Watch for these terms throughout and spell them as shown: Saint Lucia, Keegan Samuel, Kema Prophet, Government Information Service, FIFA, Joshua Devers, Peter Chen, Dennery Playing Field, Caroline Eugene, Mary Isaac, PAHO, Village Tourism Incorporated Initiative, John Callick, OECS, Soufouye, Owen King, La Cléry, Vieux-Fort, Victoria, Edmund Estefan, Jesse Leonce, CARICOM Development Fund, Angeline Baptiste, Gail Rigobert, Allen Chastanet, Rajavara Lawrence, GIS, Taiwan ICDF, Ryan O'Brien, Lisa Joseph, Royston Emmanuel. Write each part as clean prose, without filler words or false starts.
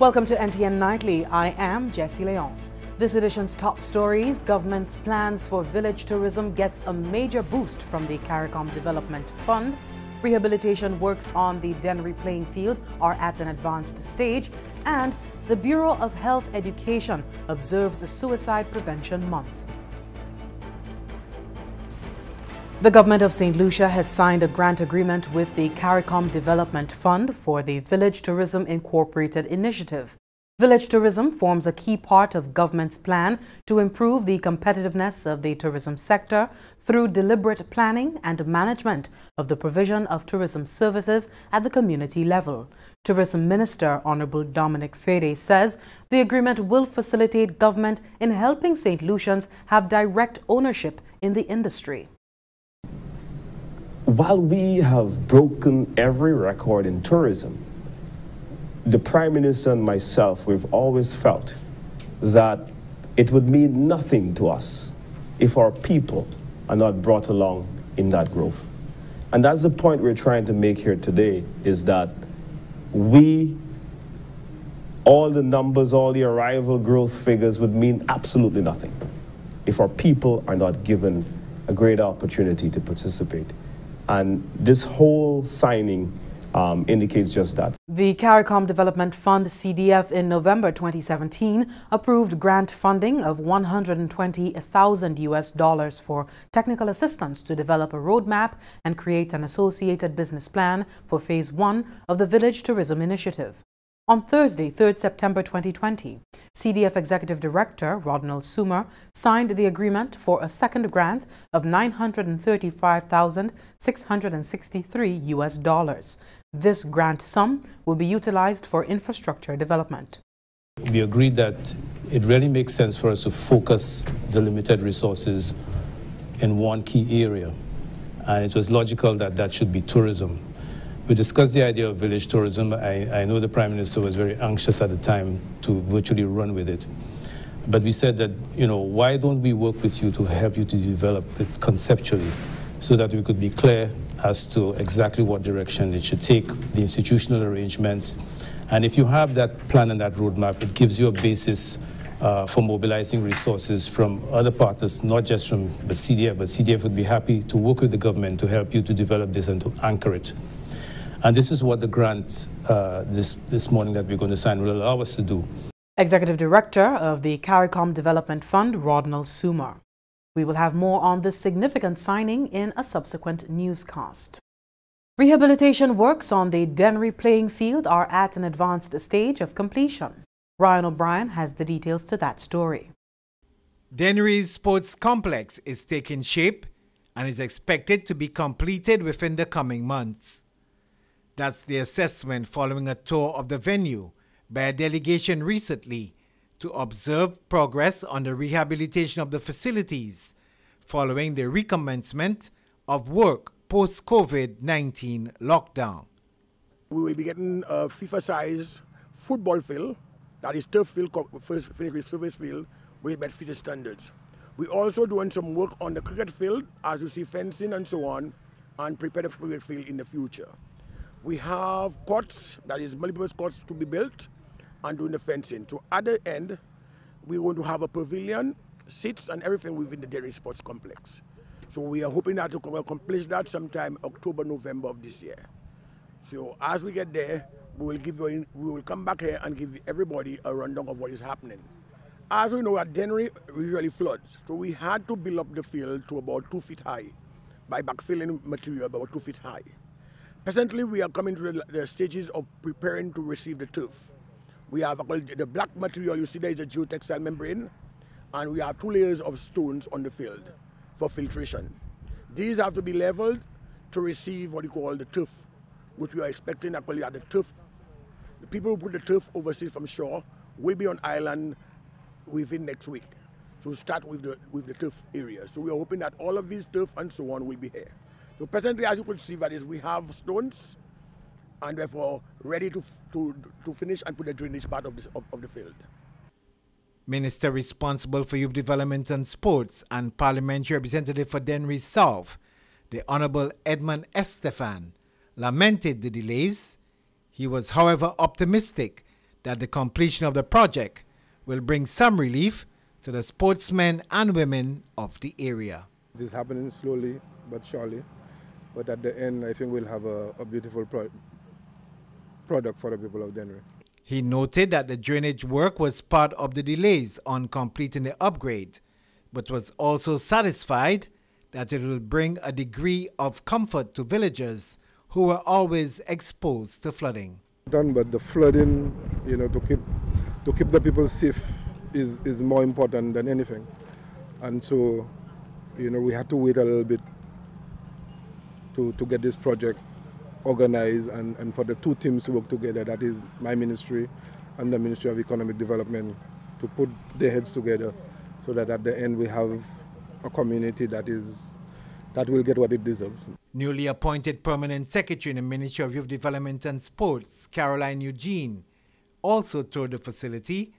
Welcome to NTN Nightly. I am Jesse Leonce. This edition's top stories: government's plans for village tourism gets a major boost from the CARICOM Development Fund. Rehabilitation works on the Dennery Playing Field are at an advanced stage. And the Bureau of Health Education observes a Suicide Prevention Month. The government of St. Lucia has signed a grant agreement with the CARICOM Development Fund for the Village Tourism Incorporated Initiative. Village tourism forms a key part of government's plan to improve the competitiveness of the tourism sector through deliberate planning and management of the provision of tourism services at the community level. Tourism Minister Honorable Dominic Fede says the agreement will facilitate government in helping St. Lucians have direct ownership in the industry. While we have broken every record in tourism, the Prime Minister and myself, we've always felt that it would mean nothing to us if our people are not brought along in that growth. And that's the point we're trying to make here today, is that all the numbers, all the arrival growth figures would mean absolutely nothing if our people are not given a great opportunity to participate. And this whole signing indicates just that. The CARICOM Development Fund CDF in November 2017 approved grant funding of $120,000 for technical assistance to develop a roadmap and create an associated business plan for Phase 1 of the Village Tourism Initiative. On Thursday, 3rd September 2020, CDF Executive Director Rodinald Soomer signed the agreement for a second grant of $935,663. This grant sum will be utilized for infrastructure development. We agreed that it really makes sense for us to focus the limited resources in one key area, and it was logical that that should be tourism. We discussed the idea of village tourism. I know the Prime Minister was very anxious at the time to virtually run with it. But we said that, you know, why don't we work with you to help you to develop it conceptually so that we could be clear as to exactly what direction it should take, the institutional arrangements. And if you have that plan and that roadmap, it gives you a basis for mobilizing resources from other partners, not just from the CDF, but CDF would be happy to work with the government to help you to develop this and to anchor it. And this is what the grant this morning that we're going to sign will allow us to do. Executive Director of the CARICOM Development Fund, Rodinald Soomer. We will have more on this significant signing in a subsequent newscast. Rehabilitation works on the Dennery Playing Field are at an advanced stage of completion. Ryan O'Brien has the details to that story. Dennery's sports complex is taking shape and is expected to be completed within the coming months. That's the assessment following a tour of the venue by a delegation recently to observe progress on the rehabilitation of the facilities following the recommencement of work post-COVID-19 lockdown. We will be getting a FIFA-sized football field, that is turf field, surface field, with met FIFA standards. We're also doing some work on the cricket field, as you see fencing and so on, and prepare the cricket field in the future. We have courts, that is multipurpose courts, to be built and doing the fencing. So at the end, we want to have a pavilion, seats and everything within the Dennery Sports Complex. So we are hoping that to accomplish that sometime October, November of this year. So as we get there, we will come back here and give everybody a rundown of what is happening. As we know, at Dennery usually floods. So we had to build up the field to about 2 feet high by backfilling material about 2 feet high. Presently, we are coming to the stages of preparing to receive the turf. We have the black material you see there is a geotextile membrane, and we have 2 layers of stones on the field for filtration. These have to be leveled to receive what you call the turf, which we are expecting actually at the turf. The people who put the turf overseas from shore will be on island within next week. So start with the turf area. So we are hoping that all of these turf and so on will be here. So presently, as you could see, that is, we have stones, and therefore ready to finish and put the drainage part of the field. Minister responsible for Youth Development and Sports and Parliamentary Representative for Dennery South, the Honourable Edmund Estefan, lamented the delays. He was, however, optimistic that the completion of the project will bring some relief to the sportsmen and women of the area. It is happening slowly but surely, but at the end I think we'll have a beautiful product for the people of Dennery. He noted that the drainage work was part of the delays on completing the upgrade, but was also satisfied that it will bring a degree of comfort to villagers who were always exposed to flooding. But the flooding, you know, to keep the people safe is more important than anything. And so, you know, we had to wait a little bit to get this project organized and for the two teams to work together, that is my ministry and the Ministry of Economic Development, to put their heads together so that at the end we have a community that will get what it deserves. Newly appointed permanent secretary in the Ministry of Youth Development and Sports, Caroline Eugene, also toured the facility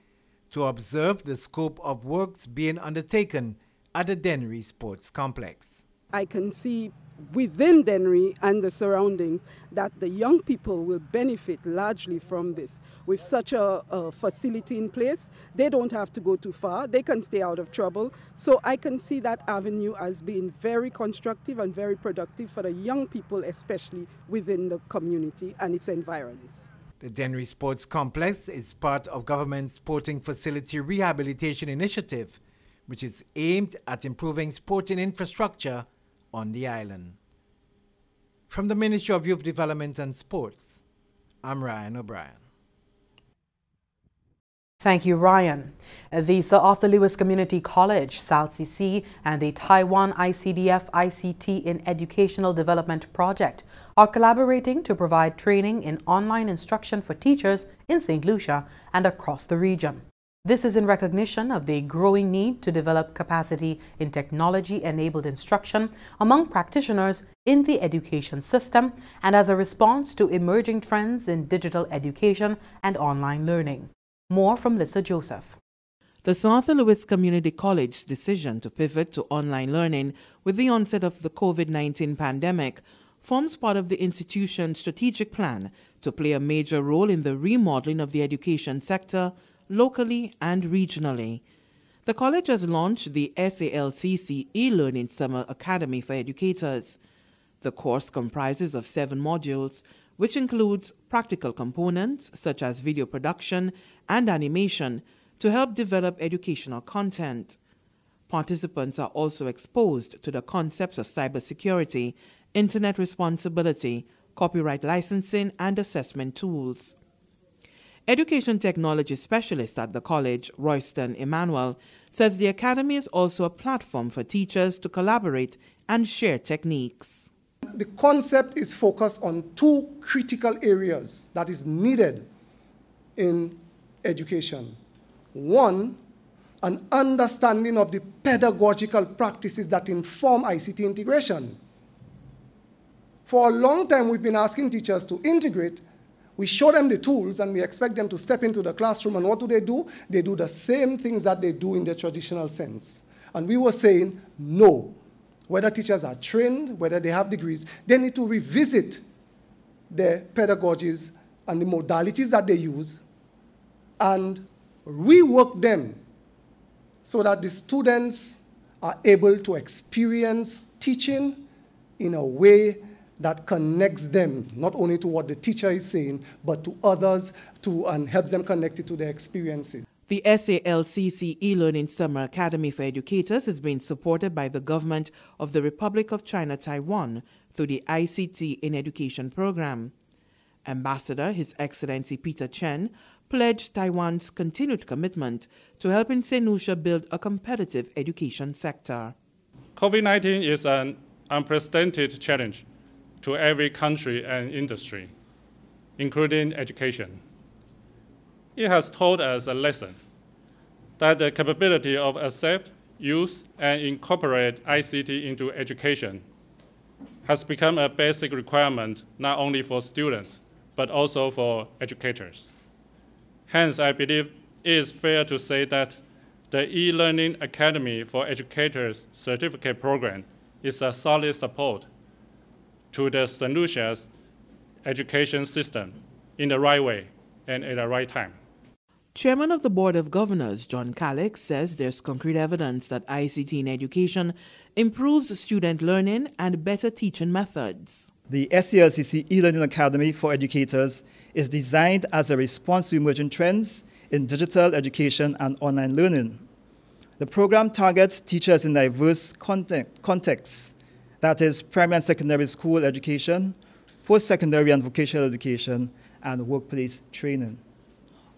to observe the scope of works being undertaken at the Dennery Sports Complex. I can see within Dennery and the surroundings that the young people will benefit largely from this. With such a facility in place, they don't have to go too far. They can stay out of trouble. So I can see that avenue as being very constructive and very productive for the young people, especially within the community and its environs. The Dennery Sports Complex is part of government's Sporting Facility Rehabilitation Initiative, which is aimed at improving sporting infrastructure on the island. From the Ministry of Youth Development and Sports, I'm Ryan O'Brien. Thank you, Ryan. The Sir Arthur Lewis Community College, South CC, and the Taiwan ICDF ICT in Educational Development Project are collaborating to provide training in online instruction for teachers in St. Lucia and across the region. This is in recognition of the growing need to develop capacity in technology-enabled instruction among practitioners in the education system and as a response to emerging trends in digital education and online learning. More from Lisa Joseph. The Sir Arthur Lewis Community College's decision to pivot to online learning with the onset of the COVID-19 pandemic forms part of the institution's strategic plan to play a major role in the remodeling of the education sector locally and regionally. The college has launched the SALCC e-learning summer academy for educators. The course comprises of 7 modules, which includes practical components such as video production and animation to help develop educational content. Participants are also exposed to the concepts of cybersecurity, internet responsibility, copyright licensing, and assessment tools. Education technology specialist at the college, Royston Emmanuel, says the academy is also a platform for teachers to collaborate and share techniques. The concept is focused on 2 critical areas that is needed in education. One, an understanding of the pedagogical practices that inform ICT integration. For a long time, we've been asking teachers to integrate. We show them the tools and we expect them to step into the classroom, and what do? They do the same things that they do in the traditional sense. And we were saying, no. Whether teachers are trained, whether they have degrees, they need to revisit their pedagogies and the modalities that they use and rework them so that the students are able to experience teaching in a way that connects them, not only to what the teacher is saying, but to others, and helps them connect it to their experiences. The SALCC e-learning summer academy for educators is being supported by the government of the Republic of China, Taiwan, through the ICT in Education program. Ambassador His Excellency Peter Chen pledged Taiwan's continued commitment to helping St. Lucia build a competitive education sector. COVID-19 is an unprecedented challenge to every country and industry, including education. It has taught us a lesson that the capability of accept, use, and incorporate ICT into education has become a basic requirement not only for students, but also for educators. Hence, I believe it is fair to say that the e-learning academy for educators certificate program is a solid support to the St. Lucia's education system in the right way and at the right time. Chairman of the Board of Governors, John Callick, says there's concrete evidence that ICT in education improves student learning and better teaching methods. The SCLCC e-learning academy for educators is designed as a response to emerging trends in digital education and online learning. The program targets teachers in diverse contexts, that is, primary and secondary school education, post-secondary and vocational education, and workplace training.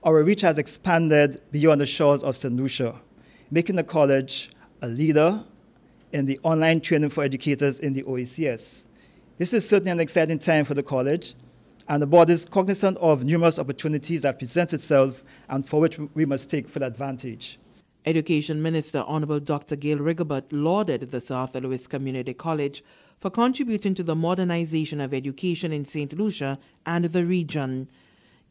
Our reach has expanded beyond the shores of St. Lucia, making the college a leader in the online training for educators in the OECS. This is certainly an exciting time for the college, and the board is cognizant of numerous opportunities that present itself and for which we must take full advantage. Education Minister Honourable Dr. Gail Rigobert lauded the Sir Arthur Lewis Community College for contributing to the modernization of education in St. Lucia and the region.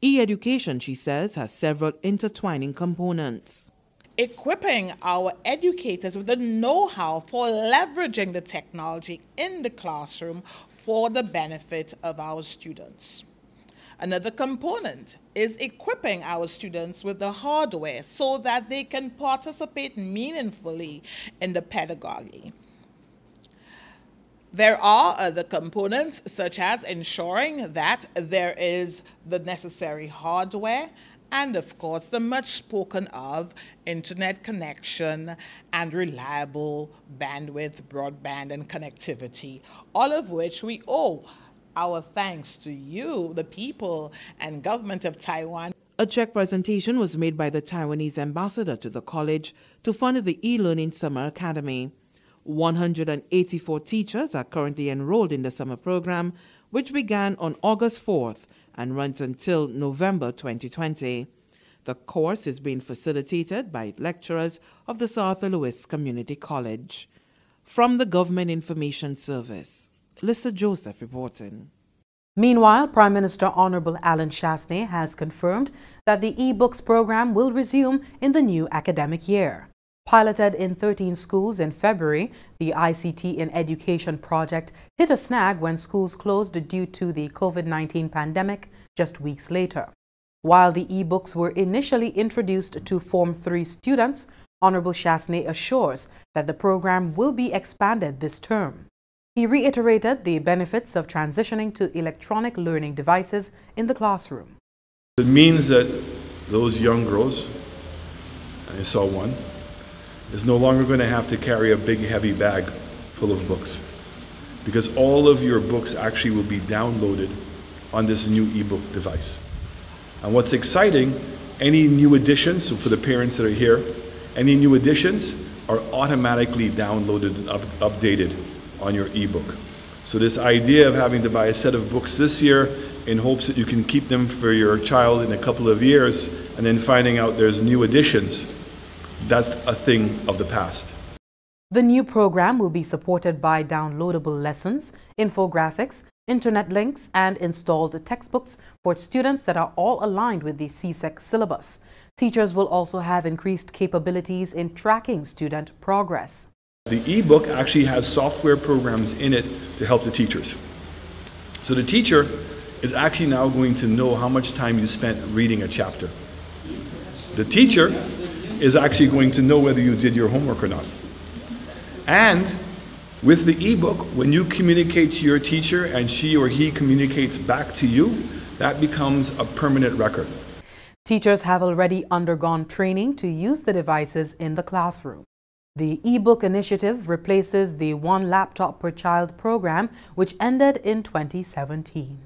E-education, she says, has several intertwining components. Equipping our educators with the know-how for leveraging the technology in the classroom for the benefit of our students. Another component is equipping our students with the hardware so that they can participate meaningfully in the pedagogy. There are other components, such as ensuring that there is the necessary hardware and, of course, the much spoken of internet connection and reliable bandwidth, broadband, and connectivity, all of which we owe our thanks to you, the people, and government of Taiwan. A check presentation was made by the Taiwanese ambassador to the college to fund the e-learning summer academy. 184 teachers are currently enrolled in the summer program, which began on August 4th and runs until November 2020. The course is being facilitated by lecturers of the Sir Arthur Lewis Community College. From the Government Information Service, Lisa Joseph reporting. Meanwhile, Prime Minister Honourable Allen Chastanet has confirmed that the e-books program will resume in the new academic year. Piloted in 13 schools in February, the ICT in Education project hit a snag when schools closed due to the COVID-19 pandemic just weeks later. While the e-books were initially introduced to Form 3 students, Honourable Chastanet assures that the program will be expanded this term. He reiterated the benefits of transitioning to electronic learning devices in the classroom. It means that those young girls, I saw one, is no longer going to have to carry a big heavy bag full of books, because all of your books actually will be downloaded on this new ebook device. And what's exciting, any new additions, so for the parents that are here, any new additions are automatically downloaded and updated on your ebook. So this idea of having to buy a set of books this year in hopes that you can keep them for your child in a couple of years and then finding out there's new additions, that's a thing of the past. The new program will be supported by downloadable lessons, infographics, internet links, and installed textbooks for students that are all aligned with the CSEC syllabus. Teachers will also have increased capabilities in tracking student progress. The e-book actually has software programs in it to help the teachers. So the teacher is actually now going to know how much time you spent reading a chapter. The teacher is actually going to know whether you did your homework or not. And with the ebook, when you communicate to your teacher and she or he communicates back to you, that becomes a permanent record. Teachers have already undergone training to use the devices in the classroom. The ebook initiative replaces the one laptop per child program, which ended in 2017.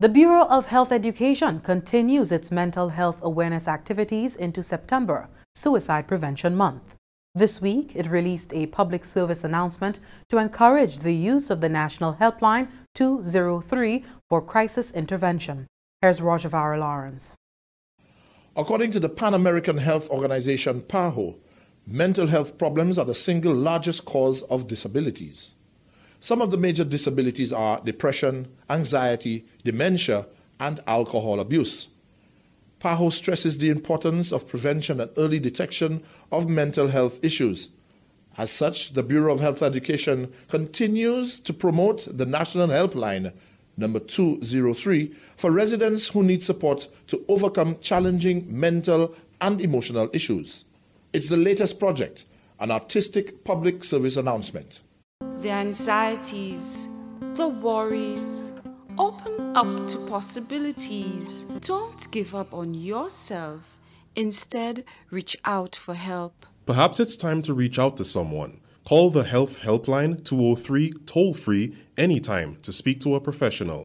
The Bureau of Health Education continues its mental health awareness activities into September, Suicide Prevention Month. This week, it released a public service announcement to encourage the use of the National Helpline 203 for crisis intervention. Here's Rajavara Lawrence. According to the Pan American Health Organization, PAHO, mental health problems are the single largest cause of disabilities. Some of the major disabilities are depression, anxiety, dementia, and alcohol abuse. PAHO stresses the importance of prevention and early detection of mental health issues. As such, the Bureau of Health Education continues to promote the National Helpline number 203, for residents who need support to overcome challenging mental and emotional issues. It's the latest project, an artistic public service announcement. The anxieties, the worries, open up to possibilities. Don't give up on yourself. Instead, reach out for help. Perhaps it's time to reach out to someone. Call the Health Helpline 203 toll-free anytime to speak to a professional.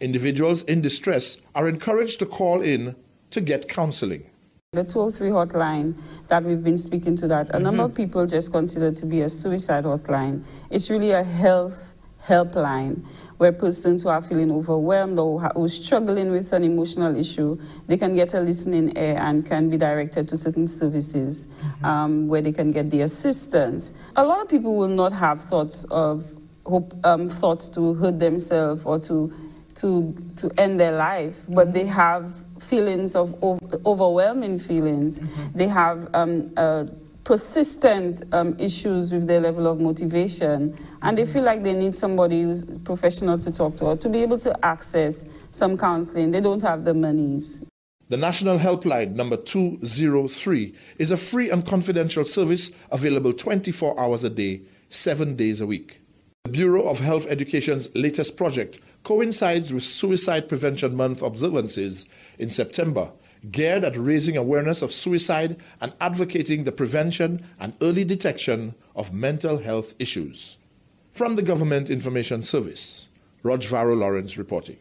Individuals in distress are encouraged to call in to get counseling. The 203 hotline that we've been speaking to, that a number of people just consider to be a suicide hotline. It's really a health helpline where persons who are feeling overwhelmed or who are struggling with an emotional issue, they can get a listening ear and can be directed to certain services where they can get the assistance. A lot of people will not have thoughts of thoughts to hurt themselves or to end their life, but they have feelings of overwhelming feelings. They have persistent issues with their level of motivation, and they feel like they need somebody who's professional to talk to or to be able to access some counseling. They don't have the monies. The National Helpline number 203 is a free and confidential service available 24 hours a day, 7 days a week. The Bureau of Health Education's latest project coincides with Suicide Prevention Month observances in September, geared at raising awareness of suicide and advocating the prevention and early detection of mental health issues. From the Government Information Service, Rajavara Lawrence reporting.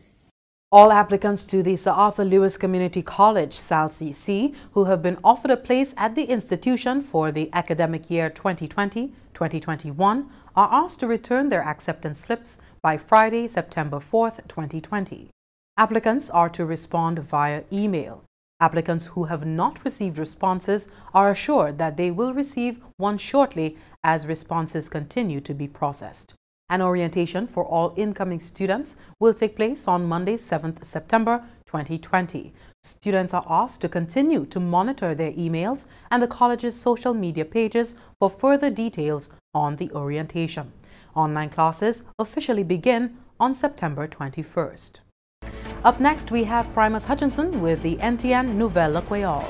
All applicants to the Sir Arthur Lewis Community College, SALCC, who have been offered a place at the institution for the academic year 2020-2021 are asked to return their acceptance slips by Friday, September 4, 2020. Applicants are to respond via email. Applicants who have not received responses are assured that they will receive one shortly as responses continue to be processed. An orientation for all incoming students will take place on Monday, 7th September 2020. Students are asked to continue to monitor their emails and the college's social media pages for further details on the orientation. Online classes officially begin on September 21st. Up next, we have Primus Hutchinson with the NTN Nouvelle École.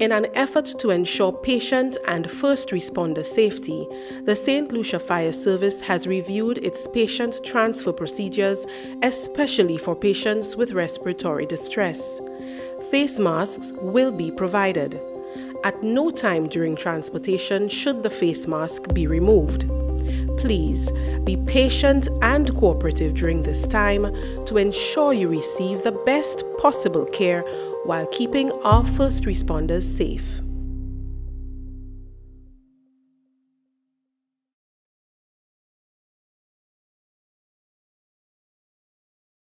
In an effort to ensure patient and first responder safety, the St. Lucia Fire Service has reviewed its patient transfer procedures, especially for patients with respiratory distress. Face masks will be provided. At no time during transportation should the face mask be removed. Please be patient and cooperative during this time to ensure you receive the best possible care while keeping our first responders safe.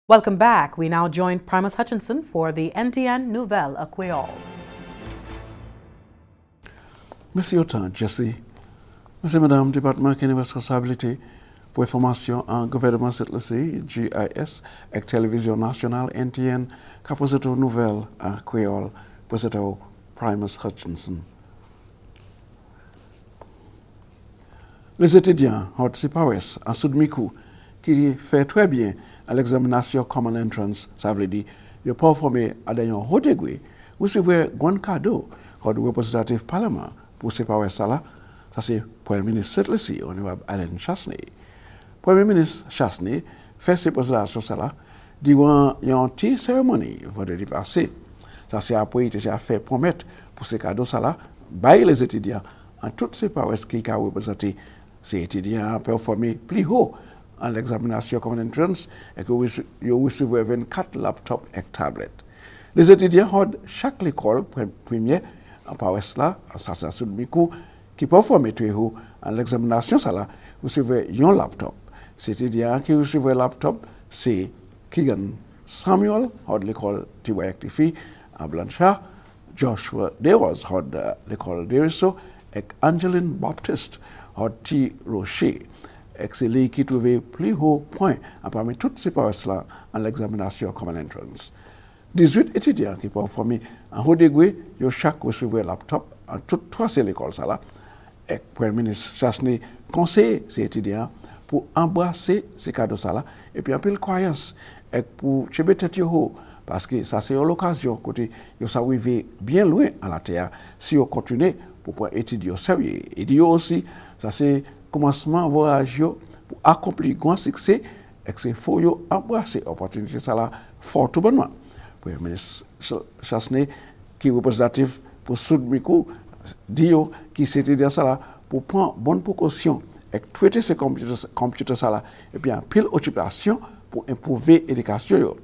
Welcome back. We now join Primus Hutchinson for the NTN Nouvelle École. Merci autant, Jesse. Monsieur et Madame, Département qui a une responsabilité pour l'information en gouvernement cette lycée, GIS, avec Télévision Nationale, NTN, qui a posé une nouvelle en Creole, posé au Primus Hutchinson. Les étudiants, Hortsi Powers, en Soudmikou, qui fait très bien à l'examination Common Entrance, ça veut dire, ils peuvent former à des gens haut degré, ou si vous avez un cadeau, ou du représentatif Parlement, pour ces Powers, ça là, ça c'est Premier ministre cette lycée, honorable Allen Chastanet. Premier ministre Chastanet fait ses présentations là durant une petite cérémonie vendredi passé. Ça c'est après il a fait promettre pour ces cadeaux ça là, bailler les étudiants en toutes ces paroisses qui ont représenté ces étudiants performer plus haut en l'examination Common Entrance et que vous recevez 24 laptops et tablettes. Les étudiants ont chaque école première en paroisse là, ça c'est à Soudmikou, qui performe très haut en l'examination, ça là, vous recevez un laptop. C'est-à-dire que vous recevez un laptop, c'est Keegan Samuel, de l'école Tiwayaktifi, à Blanchard, Joshua Devers, de l'école Derisso, et Angeline Baptiste, de T. Rocher. C'est lui qui trouvait plus haut point parmi toutes ces paroisses-là en l'examination Common Entrance. 18 étudiants qui performent en haut degré, chaque recevait un laptop en toutes trois écoles, ça là. Premier ministre Chastanet conseille ces étudiants pour embrasser ces cadeaux là et puis un peu de croyance pour cheber tête haut parce que ça c'est l'occasion côté ils sont arrivés bien loin à la terre si on continue pour pouvoir étudier sérieux et aussi ça c'est commencement voyage pour accomplir grand succès et c'est faut embrasser opportunité ça là fortement. Premier ministre Chastanet qui est représentatif pour Sud-Micou, dit que c'était de ça pour prendre bonne précaution et traiter ces computers là et puis en pile occupation pour improuver l'éducation.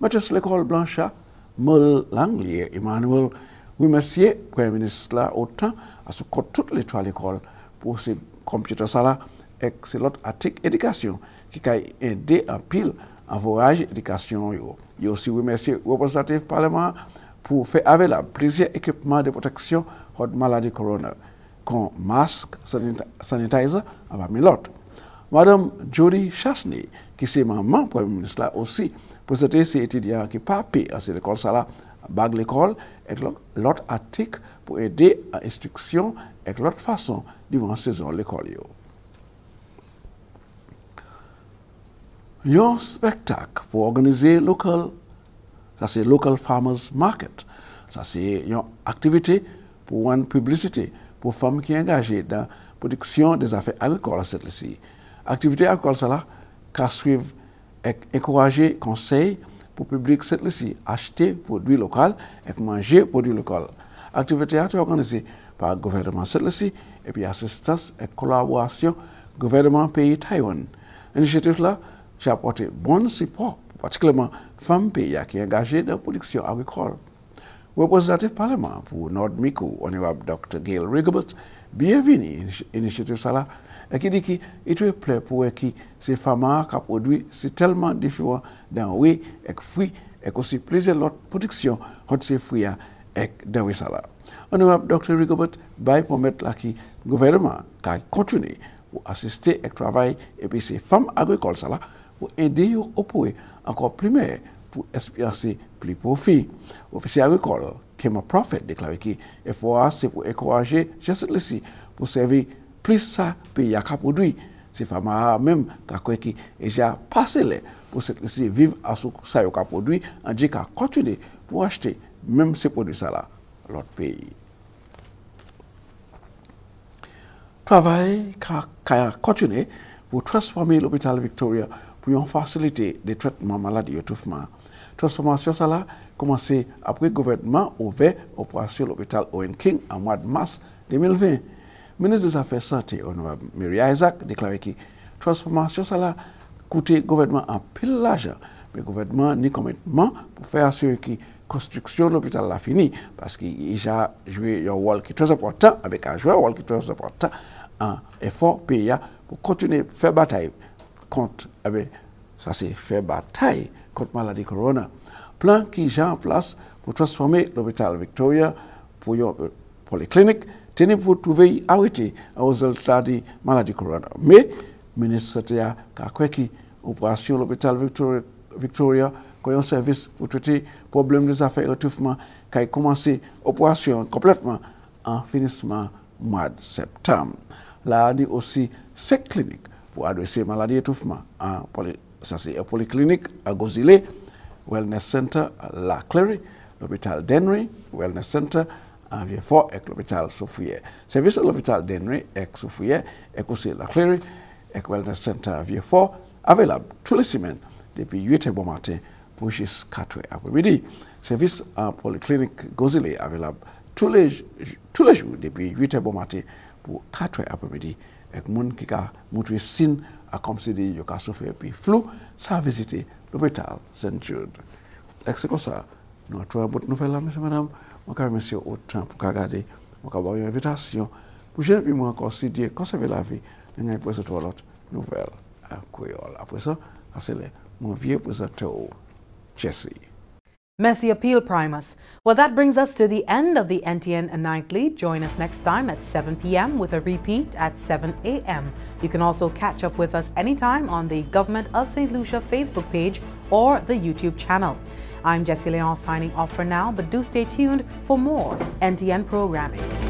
Maîtresse l'école Blancha, Mel Langlier, Emmanuel, remercier Premier ministre là autant à ce côté toute l'étoile l'école pour ces computers là et c'est l'autre article éducation qui a aidé en pile en voyage éducation. Il aussi remercier le représentatif parlement pour faire avec la plusieurs équipements de protection contre la maladie corona, comme masque, sanitizer, parmi l'autre. Madame Jodie Chastanet, qui est maman Premier ministre là aussi, présenter ces étudiants qui pas payé à cette école, ça là, bague l'école, avec l'autre article pour aider à l'instruction, avec l'autre façon, durant la saison de l'école. Il y a un spectacle pour organiser local. Ça c'est Local Farmers Market. Ça c'est une activité pour une publicité pour femmes qui sont engagées dans la production des affaires agricoles. Cette activité agricole, ça là, suivre et encourager conseils pour le public, celle-ci, acheter produits locaux et manger produits locaux. L'activité a été organisée par le gouvernement, celle-ci, et puis assistance et collaboration gouvernement pays Taïwan. L'initiative là, j'ai apporté bon support particulièrement femmes pays qui sont engagées dans la production agricole. Le représentatif parlement pour Nord-Micou, honorable Dr. Gail Rigobert, bienvenue à l'initiative là et qui dit qu'il est plaît pour que ces femmes qui produisent, c'est tellement différent dans les fruits et aussi plusieurs autres productions de ces fruits et dans les salas. Honorable Dr. Rigobert, va promettre que le gouvernement continue pour assister et travailler et puis ces femmes agricoles là pour aider au point encore plus meilleur pour espérer plus profit. Officier agricole, Kema Prophet, déclare que FOA, c'est pour encourager celle-ci pour servir plus ça pays à produit. Ces femmes même qui ont déjà passé les pour celle-ci vivre à ce ça a produit, en dit qu'à continuer pour acheter même ces produits-là à l'autre pays. Travail qui a continué pour transformer l'hôpital Victoria pour faciliter des traitements maladies et étouffement. Transformation ça a commencé après le gouvernement ouvert au sur l'hôpital Owen King en mois de mars 2020. Le ministre des Affaires Santé, honorable Mary Isaac, déclarait que transformation ça a coûté le gouvernement en pile l'argent. Mais le gouvernement ni commitment pour faire assurer que la construction de l'hôpital a fini parce qu'il a joué un rôle qui est très important, avec un rôle qui est très important en effort PIA pour continuer à faire bataille contre, eh bien, ça c'est fait bataille contre la maladie corona. Plan qui est en place pour transformer l'hôpital Victoria pour les cliniques, tenir pour trouver arrêter aux résultats de la maladie corona. Mais le ministre a dit que l'opération de l'hôpital Victoria, qui est un service pour traiter les problèmes des affaires et étouffement, qui a commencé l'opération complètement en finissement mois de septembre. Là, il y a aussi 7 cliniques pour adresser maladies et étouffement. Ça c'est un polyclinique à Gozile, Wellness Center à La Cléry, l'hôpital Dennery, Wellness Center à Vieux-Fort et l'hôpital Soufouye. Service à l'hôpital Dennery et Soufouye et aussi La Cléry et Wellness Center à Vieux-Fort, available tous les semaines depuis 8h bon matin pour jusqu'à 4h après-midi. Service à polyclinique Gozile available tous les jours depuis 8h bon matin pour 4h après-midi. Et les gens qui ont montré signe à comme si des gens souffert puis flou, ça a visité l'hôpital Saint-Jude. Et c'est comme ça, nous avons trouvé une nouvelle, messieurs, madame. Je vous remercie autant pour regarder, pour avoir une invitation. Pour que vous encore si Dieu conserver la vie, nous avons présenté l'autre nouvelle à Koyol. Après ça, c'est mon vieux présentateur, Jesse. Merci appeal, Primus. Well, that brings us to the end of the NTN Nightly. Join us next time at 7 p.m. with a repeat at 7 a.m. You can also catch up with us anytime on the Government of St. Lucia Facebook page or the YouTube channel. I'm Jesse Leonce signing off for now, but do stay tuned for more NTN programming.